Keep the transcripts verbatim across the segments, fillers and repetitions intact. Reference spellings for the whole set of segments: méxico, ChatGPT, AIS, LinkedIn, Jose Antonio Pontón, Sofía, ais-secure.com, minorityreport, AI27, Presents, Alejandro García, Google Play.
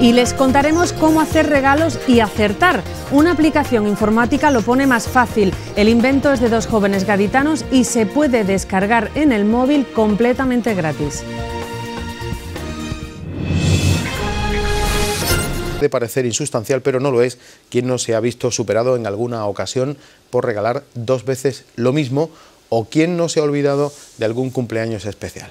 Y les contaremos cómo hacer regalos y acertar. Una aplicación informática lo pone más fácil. El invento es de dos jóvenes gaditanos y se puede descargar en el móvil completamente gratis. Puede parecer insustancial, pero no lo es. ¿Quién no se ha visto superado en alguna ocasión por regalar dos veces lo mismo? ¿O quién no se ha olvidado de algún cumpleaños especial?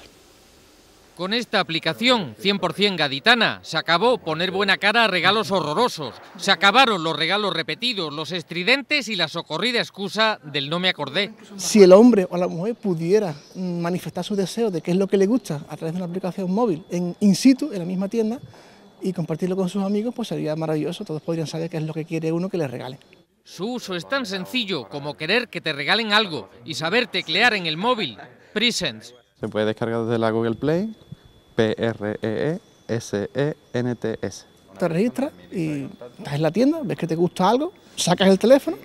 Con esta aplicación cien por cien gaditana se acabó poner buena cara a regalos horrorosos. Se acabaron los regalos repetidos, los estridentes y la socorrida excusa del no me acordé. Si el hombre o la mujer pudiera manifestar su deseo de qué es lo que le gusta a través de una aplicación móvil en in situ, en la misma tienda, y compartirlo con sus amigos, pues sería maravilloso. Todos podrían saber qué es lo que quiere uno que le regale. Su uso es tan sencillo como querer que te regalen algo y saber teclear en el móvil. Presents. Se puede descargar desde la Google Play. P R E E S E N T S. Te registras y estás en la tienda, ves que te gusta algo, sacas el teléfono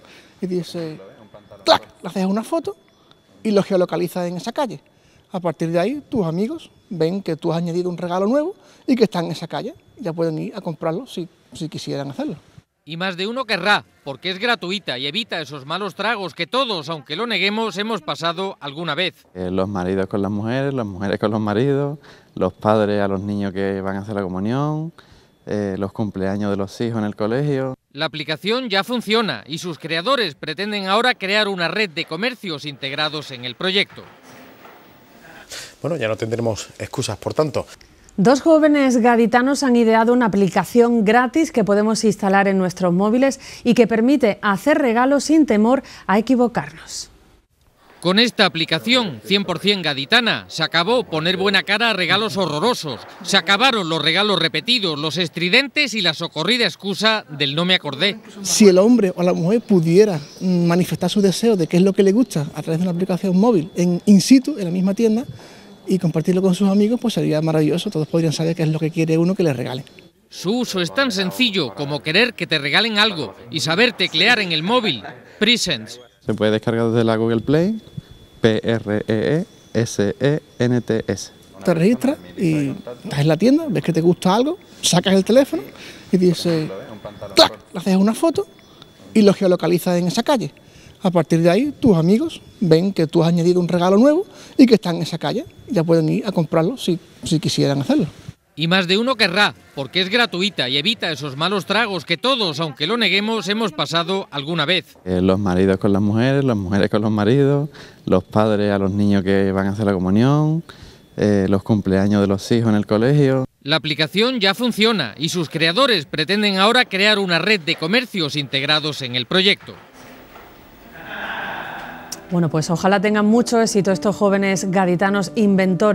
y dices, ¡clac!, le haces una foto y lo geolocalizas en esa calle. A partir de ahí, tus amigos ven que tú has añadido un regalo nuevo y que está en esa calle. Ya pueden ir a comprarlo si, si quisieran hacerlo. Y más de uno querrá, porque es gratuita y evita esos malos tragos que todos, aunque lo neguemos, hemos pasado alguna vez. Eh, los maridos con las mujeres, las mujeres con los maridos, los padres a los niños que van a hacer la comunión, eh, los cumpleaños de los hijos en el colegio. La aplicación ya funciona y sus creadores pretenden ahora crear una red de comercios integrados en el proyecto. Bueno, ya no tendremos excusas, por tanto. Dos jóvenes gaditanos han ideado una aplicación gratis que podemos instalar en nuestros móviles y que permite hacer regalos sin temor a equivocarnos. Con esta aplicación cien por cien gaditana se acabó poner buena cara a regalos horrorosos. Se acabaron los regalos repetidos, los estridentes y la socorrida excusa del no me acordé. Si el hombre o la mujer pudiera manifestar su deseo de qué es lo que le gusta a través de una aplicación móvil en in situ, en la misma tienda, y compartirlo con sus amigos, pues sería maravilloso. Todos podrían saber qué es lo que quiere uno que le regale. Su uso es tan sencillo como querer que te regalen algo y saber teclear en el móvil. Presents. Se puede descargar desde la Google Play. P R E E S E N T S. Te registras y estás en la tienda, ves que te gusta algo, sacas el teléfono y dices, ¡clac!, le haces una foto y lo geolocalizas en esa calle. A partir de ahí, tus amigos ven que tú has añadido un regalo nuevo y que está en esa calle. Ya pueden ir a comprarlo si, si quisieran hacerlo. Y más de uno querrá, porque es gratuita y evita esos malos tragos que todos, aunque lo neguemos, hemos pasado alguna vez. Eh, los maridos con las mujeres, las mujeres con los maridos, los padres a los niños que van a hacer la comunión, eh, los cumpleaños de los hijos en el colegio. La aplicación ya funciona y sus creadores pretenden ahora crear una red de comercios integrados en el proyecto. Bueno, pues ojalá tengan mucho éxito estos jóvenes gaditanos inventores.